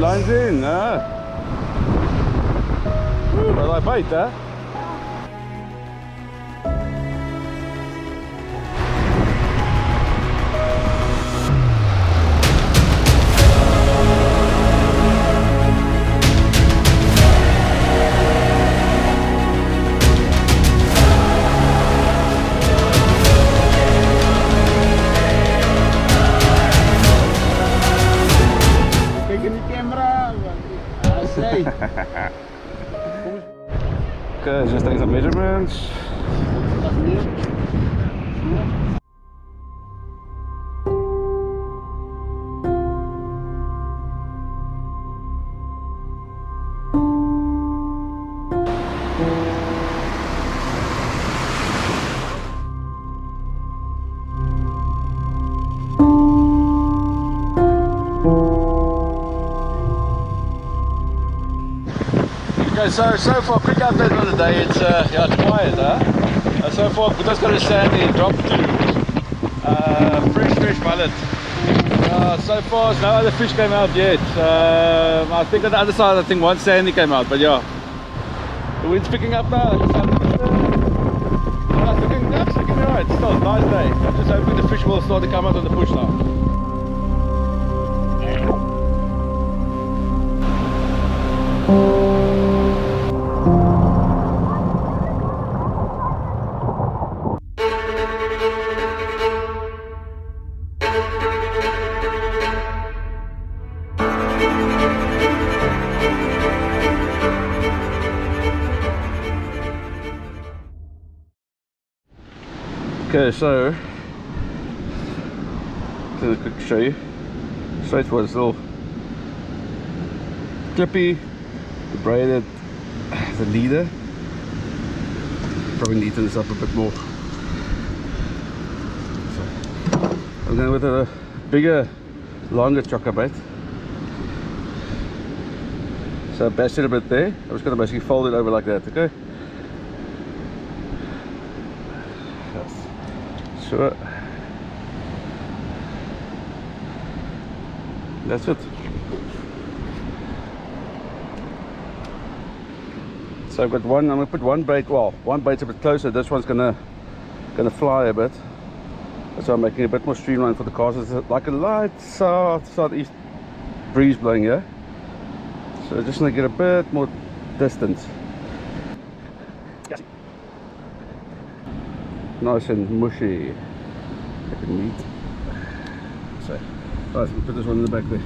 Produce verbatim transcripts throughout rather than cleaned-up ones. right, line's in. Ah. Ooh, I like bait there. Okay, just taking some measurements. So, so far, quick update on the day, it's, uh, yeah, it's quiet, huh? Uh, so far, we just got a sandy drop to uh, fresh, fresh mullet. Uh, so far, no other fish came out yet. Uh, I think on the other side, I think one sandy came out, but yeah. The wind's picking up now. It's looking, it's looking alright, still a nice day. I'm just hoping the fish will start to come out on the push now. Okay, so to quick show you straight for this little clippy, the braided, the leader. Probably neaten this up a bit more. So, I'm going with a bigger, longer chocker bait. So I bashed it a bit there. I'm just going to basically fold it over like that. Okay. Sure. That's it. So I've got one. I'm gonna put one bait. Well, one bait's a bit closer. This one's gonna gonna fly a bit. So I'm making it a bit more streamlined for the cast. It's like a light south southeast breeze blowing here. So I just want to get a bit more distance. Nice and mushy, like a meat. So, right, we'll put this one in the back there.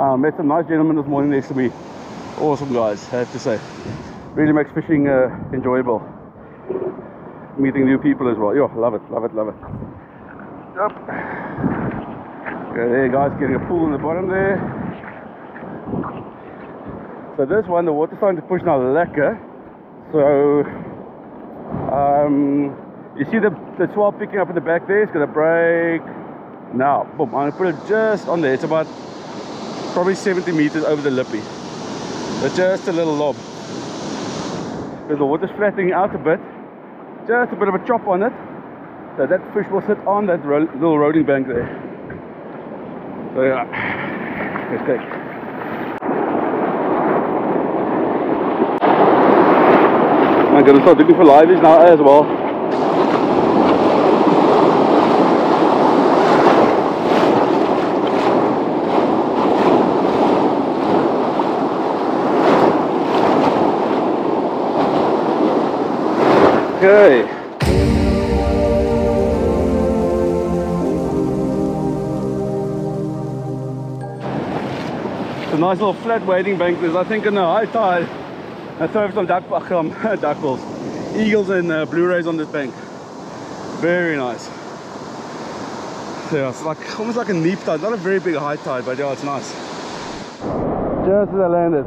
I uh, met some nice gentlemen this morning next to me. Awesome guys, I have to say. Really makes fishing uh, enjoyable. Meeting new people as well. Yeah, love it, love it, love it. Yep. Okay, there, guys, getting a pull in the bottom there. So this one, the water's starting to push now, lekker. So. Um, you see the, the swell picking up in the back there, it's going to break now. Boom, I'm going to put it just on there. It's about probably seventy meters over the lippy, but just a little lob. Because the water's flattening out a bit, just a bit of a chop on it, so that fish will sit on that ro little rolling bank there. So yeah, let's take. I'm going to start looking for liveys now as well. Okay. It's a nice little flat wading bank. There's, I think, in the high tide. I throw some duck, um, duckwills, eagles and uh, bluerays on this bank. Very nice. So yeah, it's like almost like a neap tide, not a very big high tide, but yeah, it's nice. Just as I landed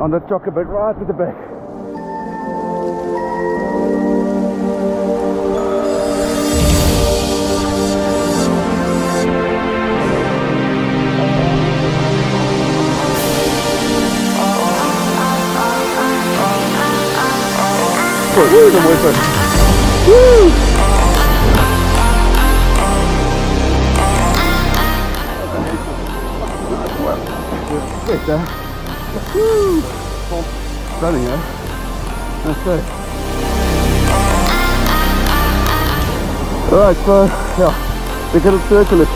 on the chocker bait right at the back. Woo, the boy first. Woo! sick, eh? Woo! Stunning, eh? That's good. Alright, so, yeah, we're gonna circle it.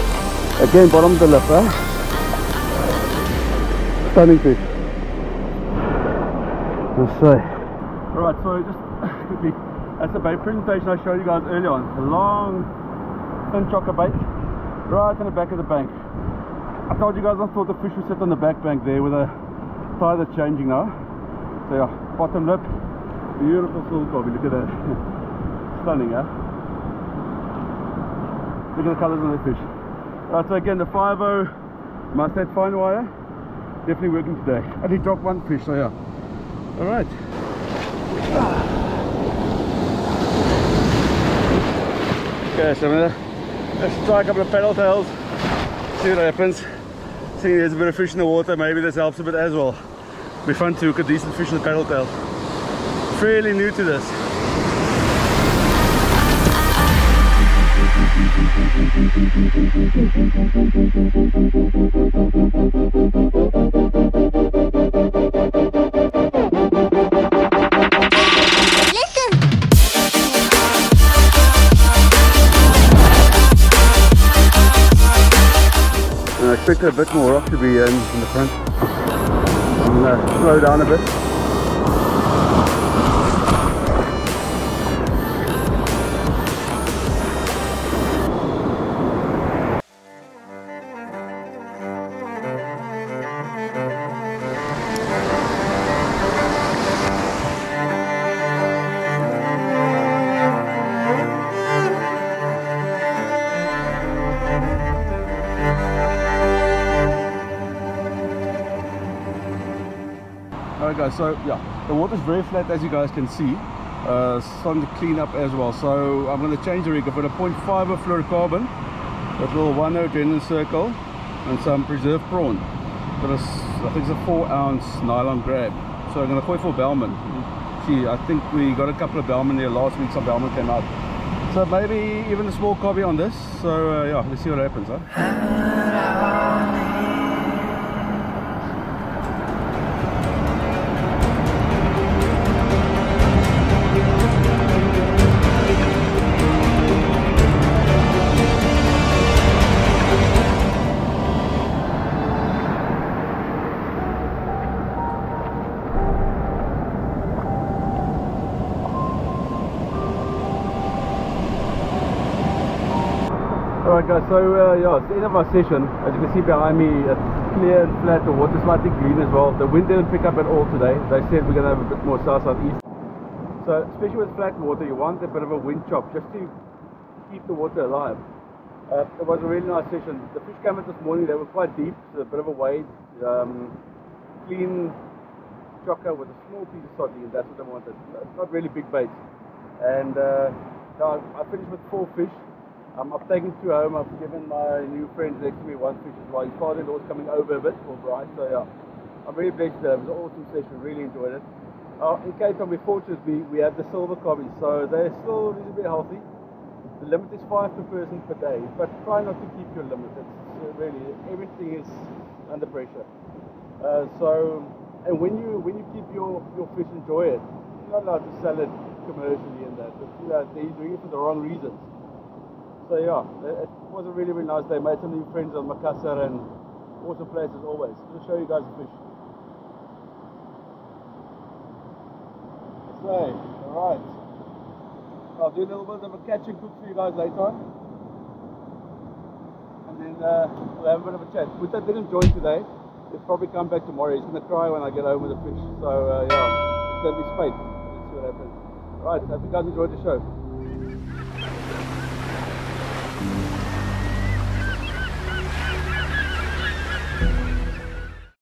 Again, bottom of the lip, eh? Stunning fish. That's right. Alright, so just quickly, that's the bait presentation I showed you guys earlier on. The long, thin chocker bait, right in the back of the bank. I told you guys I thought the fish would sit on the back bank there with a tide that's changing now. So yeah, bottom lip, beautiful silk cobby, look at that. Stunning, eh? Look at the colours on the fish. Alright, so again, the five oh Mustad fine wire, definitely working today. Only dropped one fish, so yeah. Alright. Okay, so I'm gonna, let's try a couple of paddle tails, see what happens. Seeing there's a bit of fish in the water, maybe this helps a bit as well. It'd be fun to hook a decent fish in the paddle tail. Fairly new to this. Listen. I expect a bit more rock to be in, in the front. I'm going to slow down a bit. Guys, so yeah, the water's very flat as you guys can see. Uh, starting to clean up as well, so I'm going to change the rig. I've got a zero point five of fluorocarbon, a little one oh Drennen circle, and some preserved prawn. Got a, I think it's a four ounce nylon grab. So I'm going to koi for Bellman. Gee, I think we got a couple of Bellman there last week. Some Bellman came out, so maybe even a small cobby on this. So uh, yeah, let's see what happens, huh? Alright guys, so uh, yeah, it's the end of our session. As you can see behind me, it's clear and flat, the water's slightly green as well. The wind didn't pick up at all today. They said we're going to have a bit more south-southeast. So, especially with flat water, you want a bit of a wind chop just to keep the water alive. Uh, it was a really nice session. The fish came out this morning, they were quite deep, so a bit of a wade. Um, clean chocker with a small piece of sardine, that's what I wanted. It's not really big baits. And uh, now I finished with four fish. Um, I've taken two home. I've given my new friend next to me one fish as well. His father-in-law's coming over a bit for Brian, so yeah, I'm really blessed to have. It was an awesome session, really enjoyed it. Uh, in Cape Town, we're fortunate we, we have the silver cobbies, so they're still a little bit healthy. The limit is five per person per day, but try not to keep your limit. It's really, everything is under pressure. Uh, so, and when you when you keep your, your fish, enjoy it. You're not allowed to sell it commercially and that, but you know, they're doing it for the wrong reasons. So yeah, it was a really, really nice day. Made some new friends on Makassar, and awesome place as always. Just show you guys the fish. So, alright. I'll do a little bit of a catch and cook for you guys later on. And then uh, we'll have a bit of a chat. Mustad didn't join today. He'll probably come back tomorrow. He's going to cry when I get home with the fish. So uh, yeah, it's going to be spate. Let's see what happens. Alright, hope you guys enjoyed the show. Thank you.